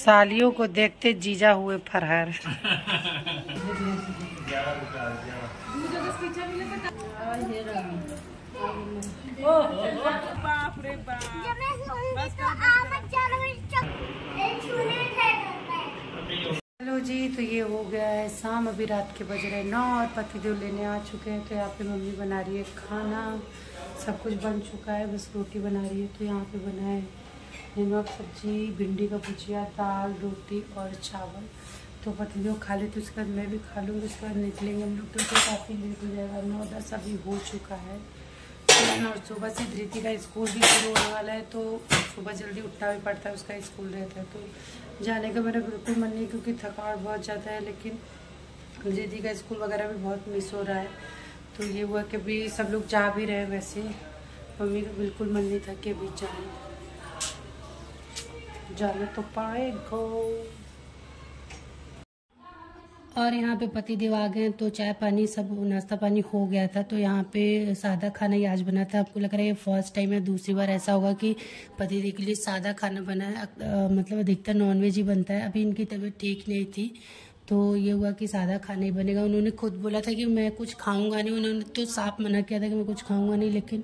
सालियों को देखते जीजा हुए फरार। हेलो जी, तो ये हो गया है शाम। अभी रात के बज रहे 9 और पतिदेव लेने आ चुके हैं। तो यहाँ पे मम्मी बना रही है खाना, सब कुछ बन चुका है, बस रोटी बना रही है। तो यहाँ पे बनाए नेनुआ की सब्जी, भिंडी का भुजिया, दाल, रोटी और चावल। तो पतिदेव खा ले, तो उसके बाद मैं भी खा लूँगी, उसके बाद निकलेंगे हम लोग। तो काफ़ी लेट हो जाएगा, 9-10 अभी हो चुका है। और सुबह से धृति का स्कूल भी शुरू होने वाला है, तो सुबह जल्दी उठना भी पड़ता है, उसका स्कूल रहता है। तो जाने का मेरा बिल्कुल मन नहीं, क्योंकि थकावट बहुत ज़्यादा है, लेकिन धृति का स्कूल वगैरह भी बहुत मिस हो रहा है। तो ये हुआ कि अभी सब लोग जा भी रहे, वैसे मम्मी का बिल्कुल मन नहीं था कि अभी जाने तो पाएगा। और यहाँ पे पतिदेव आ गए, तो चाय पानी सब नाश्ता पानी हो गया था। तो यहाँ पे सादा खाना ही आज बना था। आपको लग रहा है ये फर्स्ट टाइम या दूसरी बार ऐसा होगा कि पतिदेव के लिए सादा खाना बना है। मतलब अधिकतर नॉनवेज ही बनता है। अभी इनकी तबीयत ठीक नहीं थी, तो ये हुआ कि सादा खाना ही बनेगा। उन्होंने खुद बोला था कि मैं कुछ खाऊंगा नहीं, उन्होंने तो साफ मना किया था कि मैं कुछ खाऊंगा नहीं। लेकिन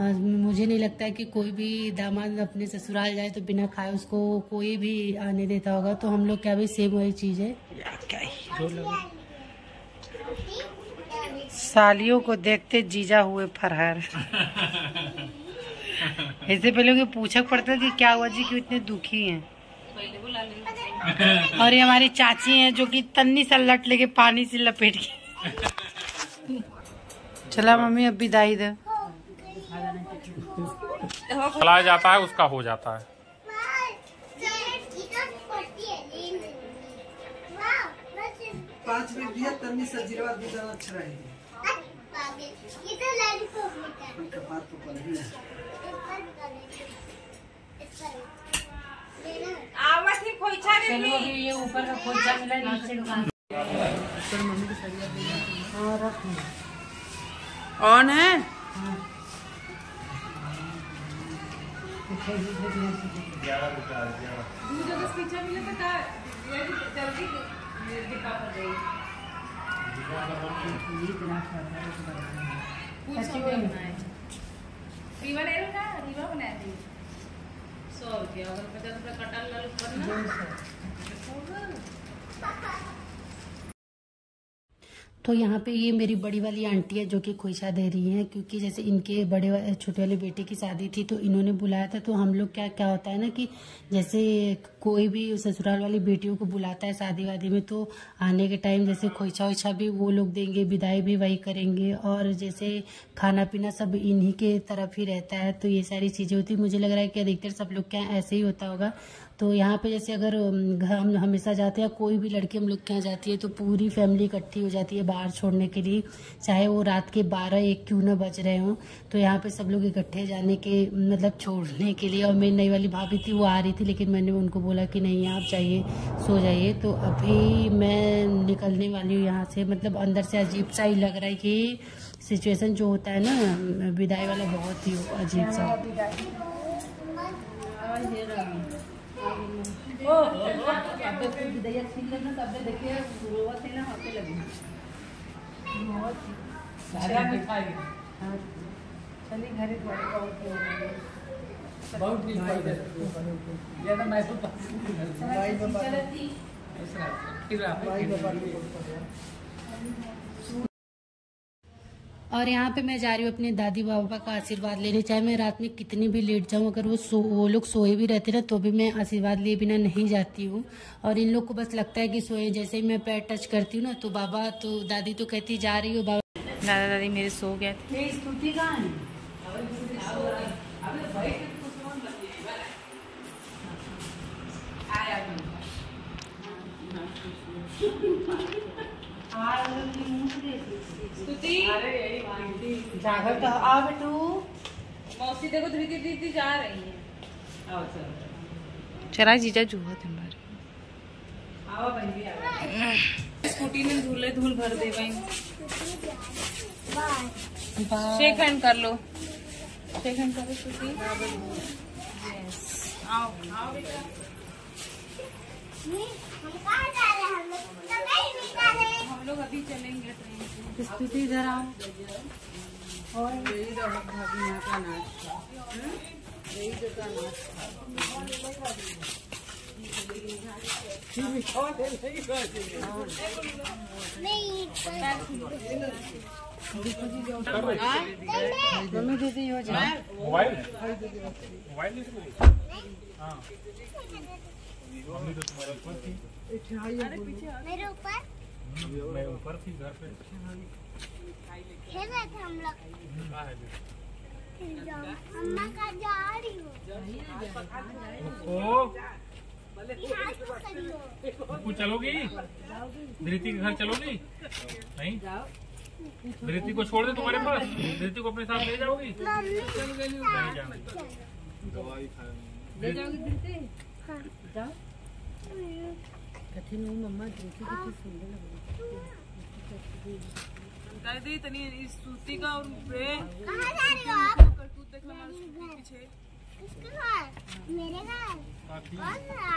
मुझे नहीं लगता है कि कोई भी दामाद अपने ससुराल जाए तो बिना खाए उसको कोई भी आने देता होगा। तो हम लोग क्या भाई, सेम वही चीज़ है। क्या ही सालियों को देखते जीजा हुए फरार। इससे पहले उन्हें पूछा पड़ता कि क्या हुआ जी, क्यों इतने दुखी हैं। और ये हमारी चाची हैं जो कि तन्नी सा लट लेके पानी से लपेट के। चला मम्मी, अब विदाई दे। चला जाता है उसका हो जाता है। ये ऊपर का खोचा मिला नीचे ऑन है। तो यहाँ पे ये मेरी बड़ी वाली आंटी है जो कि खोइछा दे रही हैं, क्योंकि जैसे इनके बड़े छोटे वाले बेटे की शादी थी तो इन्होंने बुलाया था। तो हम लोग क्या होता है ना कि जैसे कोई भी ससुराल वाली बेटियों को बुलाता है शादी वादी में, तो आने के टाइम जैसे खोइछा वोइछा भी वो लोग देंगे, विदाई भी वही करेंगे, और जैसे खाना पीना सब इन्हीं के तरफ ही रहता है। तो ये सारी चीज़ें होती। मुझे लग रहा है कि अधिकतर सब लोग क्या ऐसे ही होता होगा। तो यहाँ पे जैसे अगर हम हमेशा जाते हैं, कोई भी लड़की हम लोग के यहाँ जाती है तो पूरी फैमिली इकट्ठी हो जाती है बाहर छोड़ने के लिए, चाहे वो रात के 12-1 क्यों ना बज रहे हों। तो यहाँ पे सब लोग इकट्ठे जाने के मतलब छोड़ने के लिए। और मेरी नई वाली भाभी थी, वो आ रही थी, लेकिन मैंने उनको बोला कि नहीं आप जाइए, सो जाइए। तो अभी मैं निकलने वाली हूँ यहाँ से। मतलब अंदर से अजीब सा ही लग रहा है कि सिचुएशन जो होता है ना विदाई वाला, बहुत ही अजीब सा। और यहाँ पे मैं जा रही हूँ अपने दादी बाबा का आशीर्वाद लेने। चाहे मैं रात में कितनी भी लेट जाऊँ, अगर वो लोग सोए भी रहते ना, तो भी मैं आशीर्वाद लिए बिना नहीं जाती हूँ। और इन लोग को बस लगता है कि सोए, जैसे ही मैं पैर टच करती हूँ ना, तो बाबा तो दादी तो कहती जा रही हो। बाबा दादा दादी मेरे सो गए थे। स्तुति कहाँ है? जागर तो आ बेटू, मौसी देखो धीरे धीरे जा रही है। आओ चलो, चला जीजा जुआ तुम्हारे। आओ बंदी, स्कूटी में धूले धूल भर दे भाई। शेक हैंड कर लो, शेक हैंड करो स्कूटी। आओ आओ बेटा। हम लोग अभी चलेंगे स्तुति जरा और यही यहाँ का नाच मैं ऊपर थी घर पे खेले थे हम लोग। अम्मा का जा रही हो ओ चलोगी धृति के घर चलोगी नहीं धृति को छोड़ दे तुम्हारे पास धृति को अपने साथ ले जाओगी ले जाओगी कठिन हूँ मम्मा धृति कितनी सुंदर लग रही है दी तनी इस सूती का और वे कहाँ जा रही हो आप करतूत देख लो पीछे किसके घर मेरे घर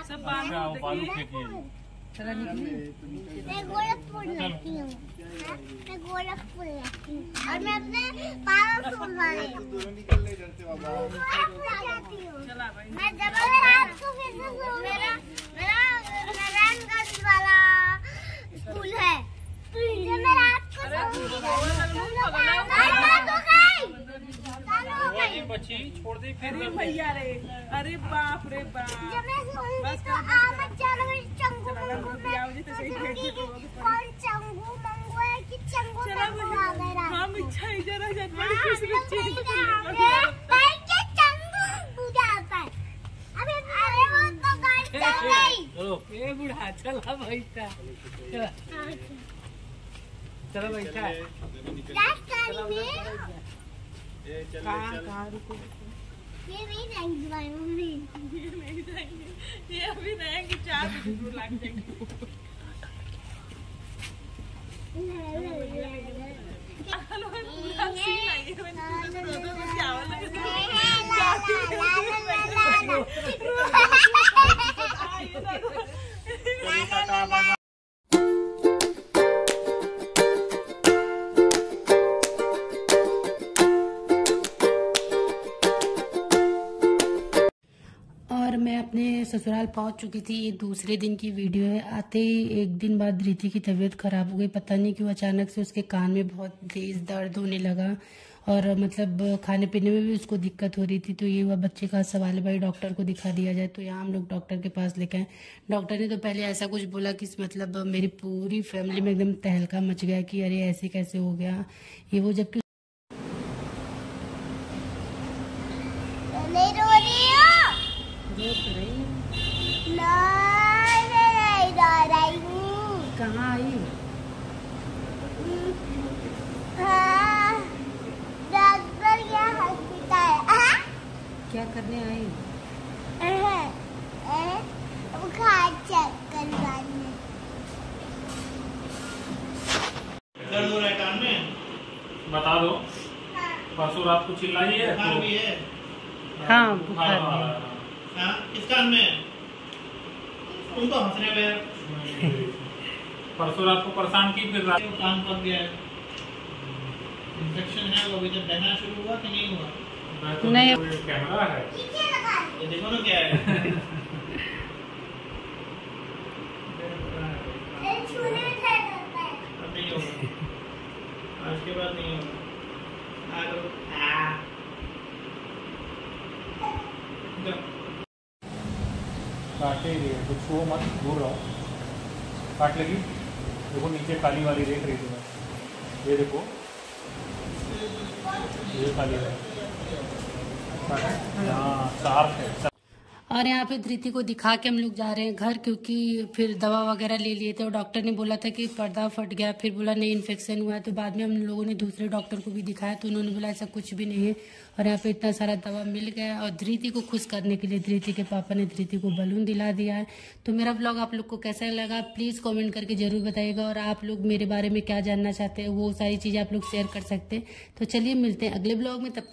सब बालू फेंकी चला निकली मैं गोरखपुर रहती हूँ मैं गोरखपुर रहती हूँ और मैं अपने पापा से बोलती हूँ मैं जबरदस्त आपको फिर से मेरा वाला स्कूल है तो मैं रात को अरे बच्ची छोड़ दे फिर भैया रे अरे बाप बस तो आप चलो चंगू मंगू कौन चंगू मंगू है कि चंगू मंगू आ गया हम इच्छा इधर आ जाते हैं किसी भी चीज की ए बुढ़ा चला बैठा चला बैठा ये नहीं जाएंगे भाई मम्मी ये नहीं जाएंगे ये अभी रहेंगे 4 मिनट लाग जाएंगे। मैं अपने ससुराल पहुंच चुकी थी। ये दूसरे दिन की वीडियो है। आते ही एक दिन बाद धृति की तबीयत खराब हो गई। पता नहीं क्यों अचानक से उसके कान में बहुत तेज दर्द होने लगा और मतलब खाने पीने में भी उसको दिक्कत हो रही थी। तो ये हुआ बच्चे का सवाल भाई डॉक्टर को दिखा दिया जाए। तो यहाँ हम लोग डॉक्टर के पास लेके आए। डॉक्टर ने तो पहले ऐसा कुछ बोला कि मतलब मेरी पूरी फैमिली में एकदम तहलका मच गया कि अरे ऐसे कैसे हो गया ये वो। जबकि कहाँ आई डॉक्टर क्या हॉस्पिटल क्या करने आई बुखार चेक करवाने दर्द हो रहा है कान में बता दो। परसों रात को चिल्लाई है तो भी है हाँ बुखार हाँ किस कान में तुम तो हंस रहे हो। परसों रात को परेशान की फिर रात काम कर दिया है। इंफेक्शन है वो भी जब बहना शुरू हुआ कि नहीं हुआ तो नहीं कैमरा है ये देखो ना क्या है नहीं होगा आज के बाद नहीं होगा काटे रही कुछ वो मत दूर रहो काट लगी देखो नीचे काली वाली देख रही थी मैं ये देखो ये काली हाँ साफ है। और यहाँ पे धृति को दिखा के हम लोग जा रहे हैं घर क्योंकि फिर दवा वगैरह ले लिए थे और डॉक्टर ने बोला था कि पर्दा फट गया फिर बोला नहीं इन्फेक्शन हुआ है। तो बाद में हम लोगों ने दूसरे डॉक्टर को भी दिखाया तो उन्होंने बोला ऐसा कुछ भी नहीं है। और यहाँ पे इतना सारा दवा मिल गया और धृति को खुश करने के लिए धृति के पापा ने धृति को बलून दिला दिया है। तो मेरा व्लॉग आप लोग को कैसा लगा प्लीज़ कॉमेंट करके ज़रूर बताइएगा और आप लोग मेरे बारे में क्या जानना चाहते हैं वो सारी चीज़ें आप लोग शेयर कर सकते हैं। तो चलिए मिलते हैं अगले ब्लॉग में तब तक।